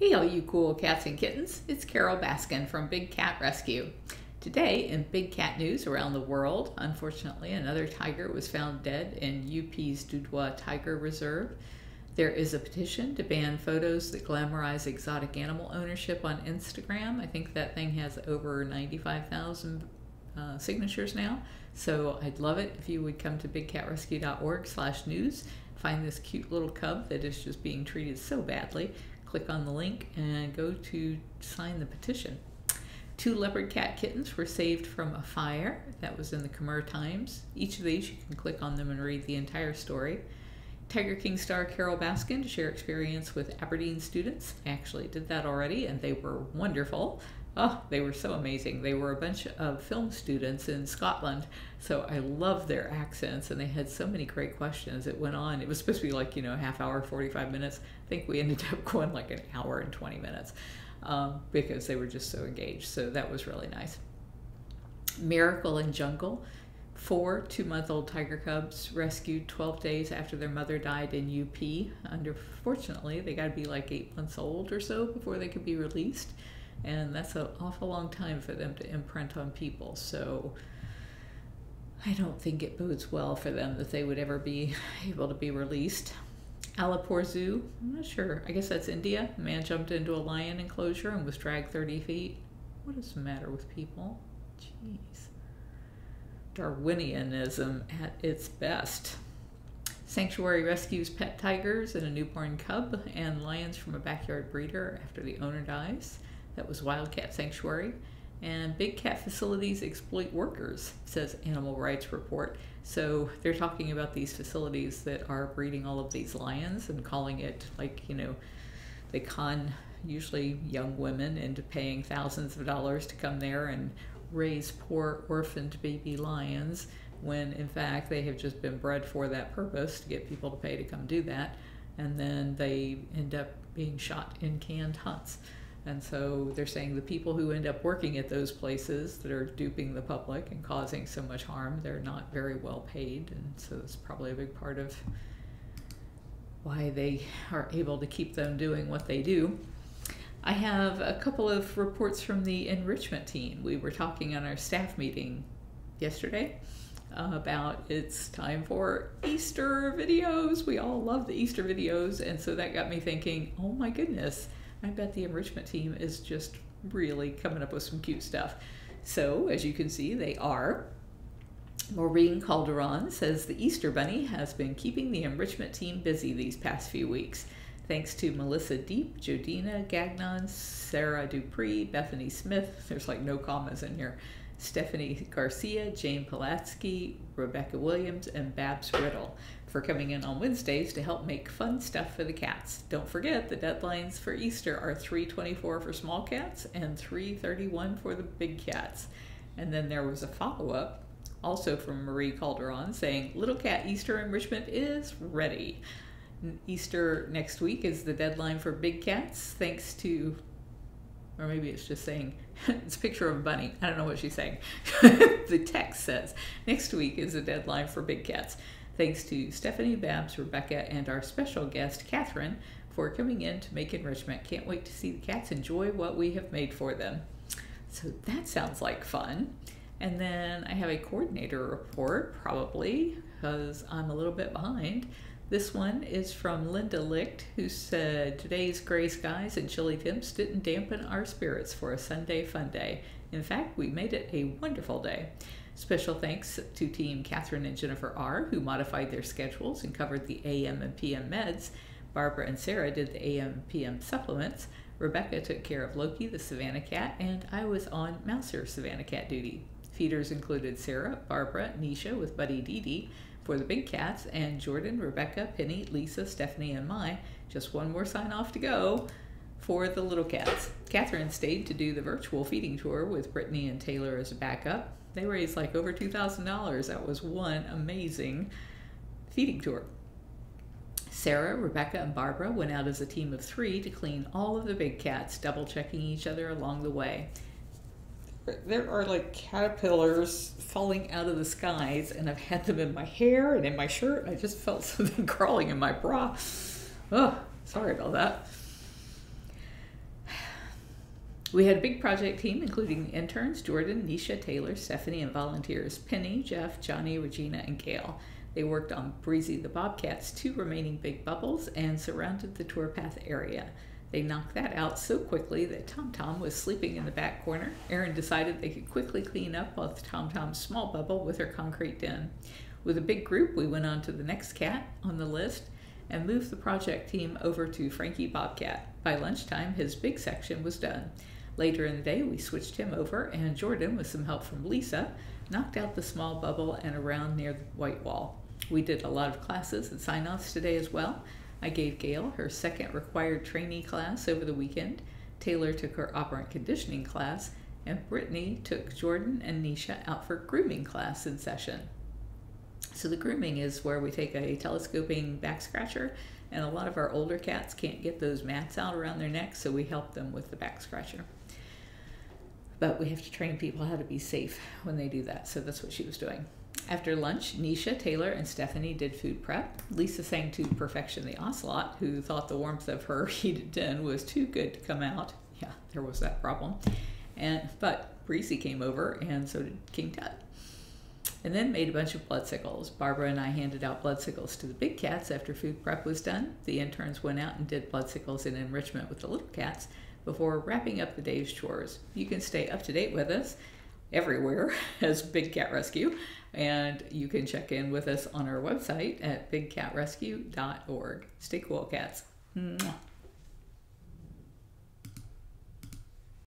Hey all you cool cats and kittens, it's Carol Baskin from Big Cat Rescue. Today in Big Cat News around the world, unfortunately another tiger was found dead in UP's Dudwa Tiger Reserve. There is a petition to ban photos that glamorize exotic animal ownership on Instagram. I think that thing has over 95,000 signatures now. So I'd love it if you would come to bigcatrescue.org/news, find this cute little cub that is just being treated so badly. Click on the link and go to sign the petition. 2 leopard cat kittens were saved from a fire. That was in the Khmer Times. Each of these, you can click on them and read the entire story. Tiger King star Carol Baskin to share experience with Aberdeen students. I actually did that already and they were wonderful. Oh, they were so amazing. They were a bunch of film students in Scotland, so I love their accents, and they had so many great questions. It went on. It was supposed to be like, you know, half hour, 45 minutes. I think we ended up going like an hour and 20 minutes because they were just so engaged, so that was really nice. Miracle in Jungle. 4 two-month-old tiger cubs rescued 12 days after their mother died in UP. Unfortunately, they got to be like 8 months old or so before they could be released. And that's an awful long time for them to imprint on people. So I don't think it bodes well for them that they would ever be able to be released. Alipur Zoo, I'm not sure. I guess that's India. A man jumped into a lion enclosure and was dragged 30 feet. What is the matter with people? Jeez. Darwinianism at its best. Sanctuary rescues pet tigers and a newborn cub and lions from a backyard breeder after the owner dies. That was Wildcat Sanctuary. And big cat facilities exploit workers, says Animal Rights Report. So they're talking about these facilities that are breeding all of these lions and calling it like, you know, they con usually young women into paying thousands of dollars to come there and raise poor orphaned baby lions when in fact they have just been bred for that purpose to get people to pay to come do that. And then they end up being shot in canned huts. And so they're saying the people who end up working at those places that are duping the public and causing so much harm, they're not very well paid. And so it's probably a big part of why they are able to keep them doing what they do. I have a couple of reports from the enrichment team. We were talking on our staff meeting yesterday about it's time for Easter videos. We all love the Easter videos. And so that got me thinking, oh my goodness, I bet the enrichment team is just really coming up with some cute stuff. So, as you can see, they are. Maureen Calderon says the Easter Bunny has been keeping the enrichment team busy these past few weeks. Thanks to Melissa Deep, Jodina Gagnon, Sarah Dupree, Bethany Smith, there's like no commas in here, Stephanie Garcia, Jane Palatsky, Rebecca Williams, and Babs Riddle for coming in on Wednesdays to help make fun stuff for the cats. Don't forget the deadlines for Easter are 3/24 for small cats and 3/31 for the big cats. And then there was a follow-up also from Marie Calderon saying, Little Cat Easter enrichment is ready. Easter next week is the deadline for big cats thanks to, or maybe it's just saying, it's a picture of a bunny. I don't know what she's saying. The text says, next week is the deadline for big cats. Thanks to Stephanie, Babs, Rebecca, and our special guest, Catherine, for coming in to make enrichment. Can't wait to see the cats enjoy what we have made for them. So that sounds like fun. And then I have a coordinator report, probably, because I'm a little bit behind. This one is from Linda Licht, who said, today's gray skies and chilly temps didn't dampen our spirits for a Sunday fun day. In fact, we made it a wonderful day. Special thanks to team Catherine and Jennifer R, who modified their schedules and covered the AM and PM meds. Barbara and Sarah did the AM and PM supplements. Rebecca took care of Loki, the Savannah cat, and I was on Mouser Savannah cat duty. Feeders included Sarah, Barbara, Nisha with Buddy Dee Dee, for the big cats, and Jordan, Rebecca, Penny, Lisa, Stephanie, and my. Just one more sign off to go for the little cats. Catherine stayed to do the virtual feeding tour with Brittany and Taylor as a backup. They raised like over $2,000. That was one amazing feeding tour. Sarah, Rebecca, and Barbara went out as a team of 3 to clean all of the big cats, double-checking each other along the way. There are like caterpillars falling out of the skies, and I've had them in my hair and in my shirt. I just felt something crawling in my bra. Oh, sorry about that. We had a big project team, including interns Jordan, Nisha, Taylor, Stephanie, and volunteers Penny, Jeff, Johnny, Regina, and Gail. They worked on Breezy the Bobcat's two remaining big bubbles and surrounded the tour path area. They knocked that out so quickly that Tom Tom was sleeping in the back corner. Erin decided they could quickly clean up both Tom Tom's small bubble with her concrete den. With a big group, we went on to the next cat on the list and moved the project team over to Frankie Bobcat. By lunchtime, his big section was done. Later in the day, we switched him over, and Jordan, with some help from Lisa, knocked out the small bubble and around near the white wall. We did a lot of classes and sign-offs today as well. I gave Gail her second required trainee class over the weekend. Taylor took her operant conditioning class, and Brittany took Jordan and Nisha out for grooming class in session. So the grooming is where we take a telescoping back scratcher, and a lot of our older cats can't get those mats out around their necks, so we help them with the back scratcher. But we have to train people how to be safe when they do that, so that's what she was doing. After lunch, Nisha, Taylor, and Stephanie did food prep. Lisa sang to perfection the ocelot, who thought the warmth of her heated den was too good to come out. Yeah, there was that problem. But Breezy came over, and so did King Tut. And then made a bunch of bloodsickles. Barbara and I handed out bloodsickles to the big cats after food prep was done. The interns went out and did bloodsickles in enrichment with the little cats before wrapping up the day's chores. You can stay up to date with us everywhere as Big Cat Rescue, and you can check in with us on our website at bigcatrescue.org. Stay cool, cats. Mwah.